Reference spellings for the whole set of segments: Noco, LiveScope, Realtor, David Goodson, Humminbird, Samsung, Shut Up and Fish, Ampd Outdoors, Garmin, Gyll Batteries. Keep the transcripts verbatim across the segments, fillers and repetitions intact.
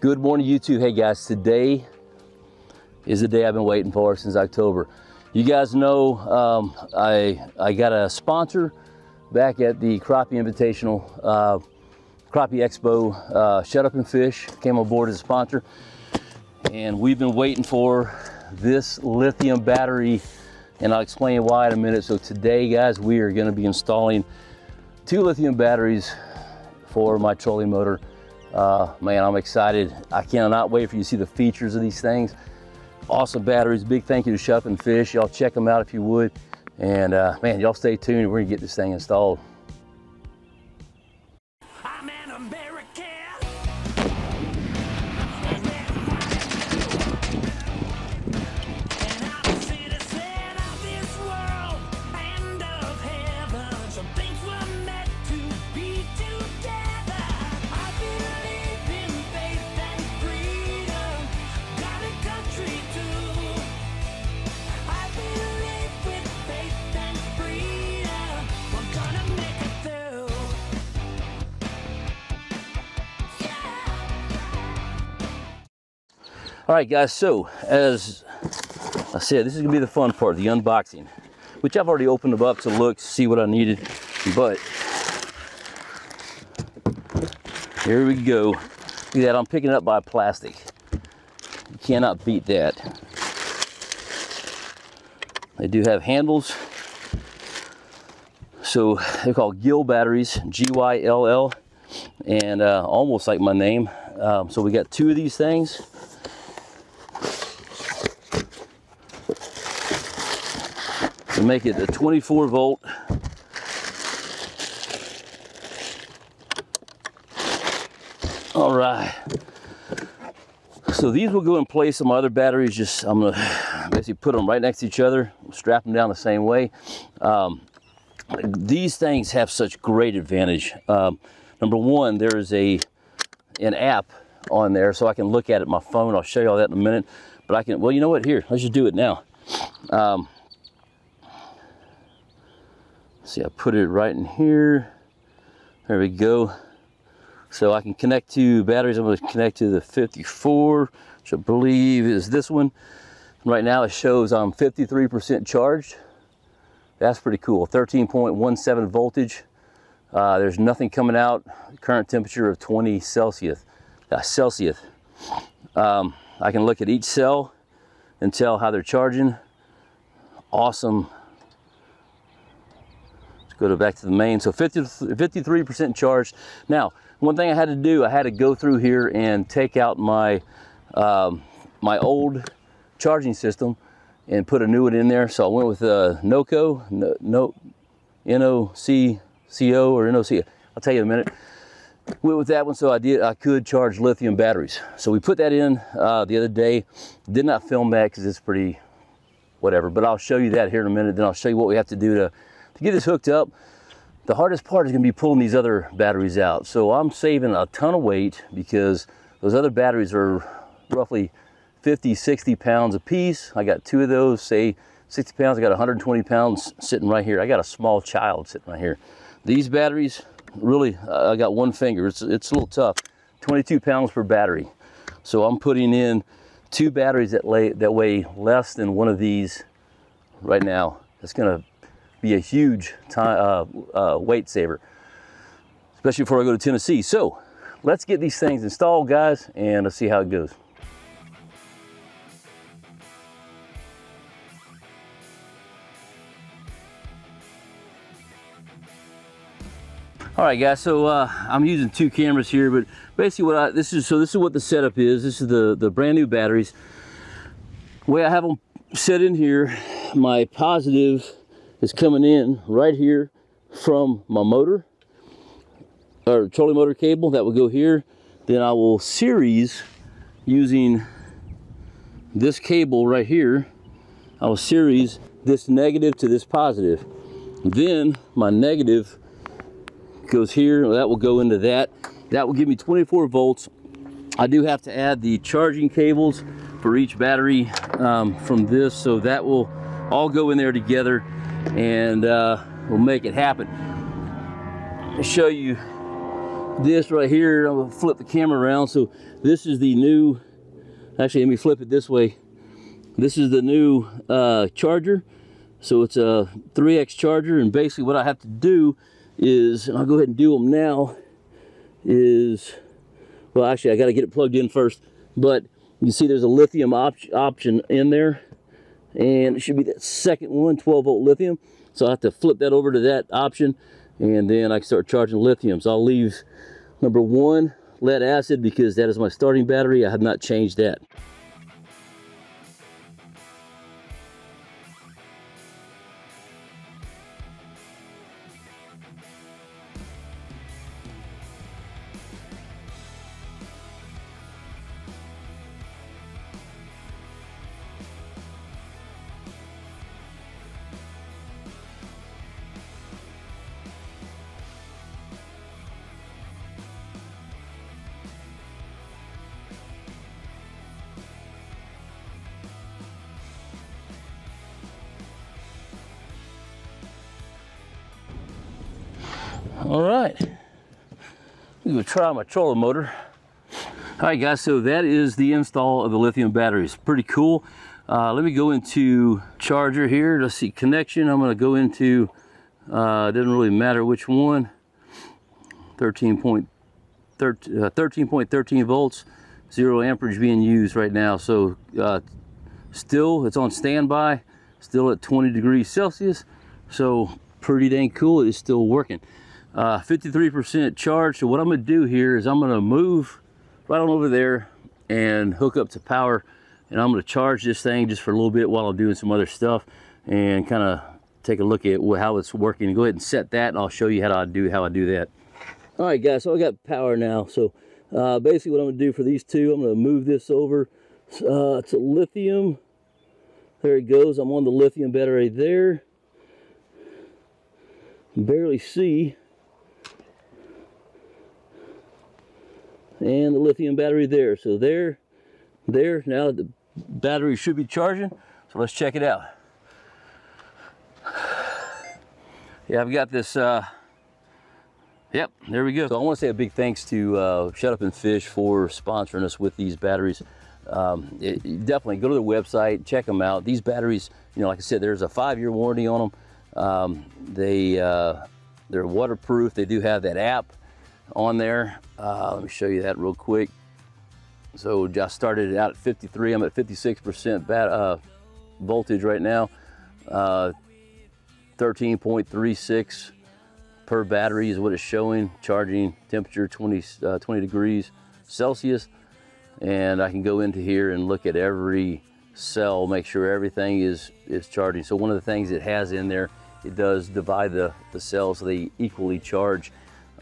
Good morning, YouTube. Hey guys, today is the day I've been waiting for since October. You guys know um, I, I got a sponsor back at the Crappie Invitational, uh, Crappie Expo, uh, Shut Up and Fish came on board as a sponsor. And we've been waiting for this lithium battery, and I'll explain why in a minute. So today, guys, we are gonna be installing two lithium batteries for my trolling motor. Uh, man, I'm excited. I cannot wait for you to see the features of these things. Awesome batteries. Big thank you to Shut Up and Fish. Y'all check them out if you would. And uh, man, y'all stay tuned. We're gonna get this thing installed. I'm an American. All right, guys, so as I said, this is gonna be the fun part, the unboxing, which I've already opened them up to look, see what I needed, but here we go. Look at that, I'm picking it up by plastic. You cannot beat that. They do have handles. So they're called Gyll Batteries, G Y L L, and uh, almost like my name. Um, so we got two of these things. To make it a twenty-four volt. All right. So these will go in place of my other batteries. Just I'm gonna basically put them right next to each other, strap them down the same way. Um, these things have such great advantage. Um, number one, there is a an app on there, so I can look at it on my phone. I'll show you all that in a minute. But I can. Well, you know what? Here, let's just do it now. Um, See, I put it right in here. There we go. So I can connect to batteries. I'm going to connect to the fifty-four, which I believe is this one. Right now it shows I'm fifty-three percent charged. That's pretty cool. thirteen point one seven voltage. Uh, there's nothing coming out. Current temperature of twenty Celsius. Uh, Celsius. Um, I can look at each cell and tell how they're charging. Awesome. Go to back to the main. So fifty-three percent charged. Now, one thing I had to do, I had to go through here and take out my um, my old charging system and put a new one in there. So I went with uh, Noco, no, no, N O C C O or N O C. I'll tell you in a minute. Went with that one, so I did. I could charge lithium batteries. So we put that in uh, the other day. Did not film that because it's pretty whatever. But I'll show you that here in a minute. Then I'll show you what we have to do to. To get this hooked up, the hardest part is gonna be pulling these other batteries out. So I'm saving a ton of weight because those other batteries are roughly fifty, sixty pounds a piece. I got two of those, say sixty pounds. I got one hundred twenty pounds sitting right here. I got a small child sitting right here. These batteries, really, uh, I got one finger. It's, it's a little tough, twenty-two pounds per battery. So I'm putting in two batteries that, lay, that weigh less than one of these right now. It's gonna be a huge time, uh, uh, weight saver, especially before I go to Tennessee. So let's get these things installed, guys, and let's see how it goes. All right, guys, so uh, I'm using two cameras here, but basically what I, this is, so this is what the setup is. This is the, the brand new batteries. The way I have them set in here, my positive is coming in right here from my motor or trolling motor cable that will go here. Then I will series using this cable right here. I will series this negative to this positive. Then my negative goes here. That will go into that. That will give me twenty-four volts. I do have to add the charging cables for each battery um, from this, so that will all go in there together. And uh, we'll make it happen. I'll show you this right here. I'm gonna flip the camera around. So this is the new, actually let me flip it this way. This is the new uh, charger. So it's a three X charger, and basically what I have to do is, and I'll go ahead and do them now, is, well actually I gotta get it plugged in first, but you see there's a lithium op option in there, and it should be that second one, twelve volt lithium. So I have to flip that over to that option, and then I can start charging lithium. So I'll leave number one, lead acid, because that is my starting battery. I have not changed that. All right, I'm gonna try my trolling motor. All right guys, so that is the install of the lithium batteries. Pretty cool. Uh, let me go into charger here. Let's see, connection. I'm gonna go into, uh, doesn't really matter which one, thirteen point one three volts, zero amperage being used right now. So uh, still, it's on standby, still at twenty degrees Celsius. So pretty dang cool, it's still working. fifty-three percent uh, charge. So what I'm gonna do here is I'm gonna move right on over there and hook up to power, and I'm gonna charge this thing just for a little bit while I'm doing some other stuff, and kind of take a look at how it's working. Go ahead and set that, and I'll show you how I do how I do that. All right guys, so I got power now. So uh, basically what I'm gonna do for these two, I'm gonna move this over uh, to lithium. There it goes. I'm on the lithium battery there. Barely see. And the lithium battery there. So there, there, now the battery should be charging. So let's check it out. Yeah, I've got this, uh, yep, there we go. So I wanna say a big thanks to uh, Shut Up and Fish for sponsoring us with these batteries. Um, it, definitely go to their website, check them out. These batteries, you know, like I said, there's a five-year warranty on them. Um, they, uh, they're waterproof. They do have that app on there. Uh, let me show you that real quick. So just started it out at fifty-three. I'm at fifty-six percent bat, uh, voltage right now. thirteen point three six per battery is what it's showing. Charging temperature twenty degrees Celsius. And I can go into here and look at every cell, make sure everything is, is charging. So one of the things it has in there, it does divide the, the cells so they equally charge.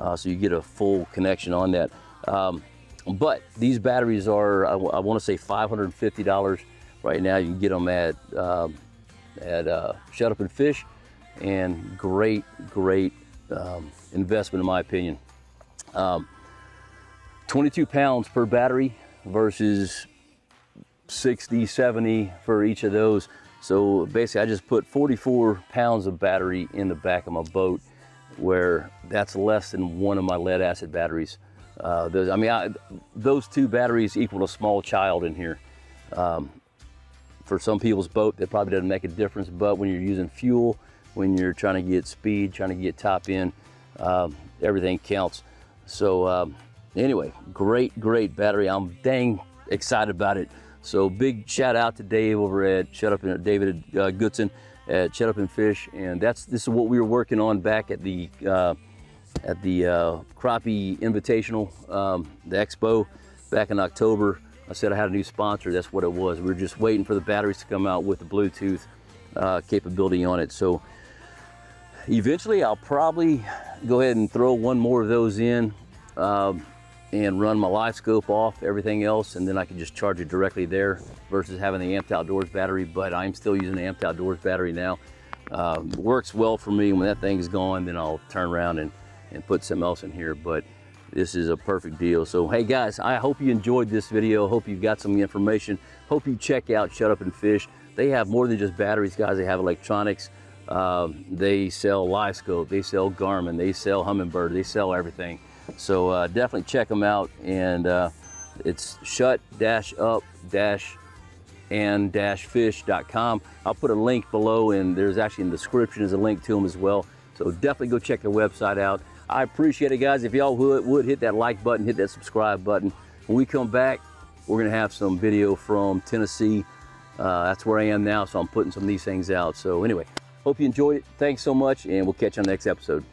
Uh, so you get a full connection on that. Um, but these batteries are, I, I want to say five hundred fifty dollars right now. You can get them at, um, at uh, Shut Up and Fish, and great, great um, investment in my opinion. Um, twenty-two pounds per battery versus sixty, seventy for each of those. So basically I just put forty-four pounds of battery in the back of my boat, where that's less than one of my lead acid batteries. Uh, those, I mean, I, those two batteries equal a small child in here. Um, for some people's boat, that probably doesn't make a difference, but when you're using fuel, when you're trying to get speed, trying to get top end, um, everything counts. So um, anyway, great, great battery. I'm dang excited about it. So big shout out to Dave over at Shut Up and David uh, Goodson. At Shut Up and Fish, and that's this is what we were working on back at the uh, at the uh, Crappie Invitational, um, the expo back in October. I said I had a new sponsor. That's what it was. We were just waiting for the batteries to come out with the Bluetooth uh, capability on it. So eventually, I'll probably go ahead and throw one more of those in um, and run my LiveScope off everything else, and then I can just charge it directly there versus having the Ampd Outdoors battery. But I'm still using the Ampd Outdoors battery now. Uh, works well for me. When that thing's gone, then I'll turn around and, and put something else in here. But this is a perfect deal. So hey guys, I hope you enjoyed this video. Hope you've got some information. Hope you check out Shut Up and Fish. They have more than just batteries, guys. They have electronics. Uh, they sell LiveScope. They sell Garmin. They sell Humminbird. They sell everything. So uh, definitely check them out. And uh, it's shut up and fish dot com. I'll put a link below, and there's actually in the description is a link to them as well. So definitely go check their website out. I appreciate it, guys. If y'all would, would hit that like button, hit that subscribe button. When we come back, we're gonna have some video from Tennessee. Uh, that's where I am now, so I'm putting some of these things out. So anyway, hope you enjoyed it. Thanks so much, and we'll catch you on the next episode.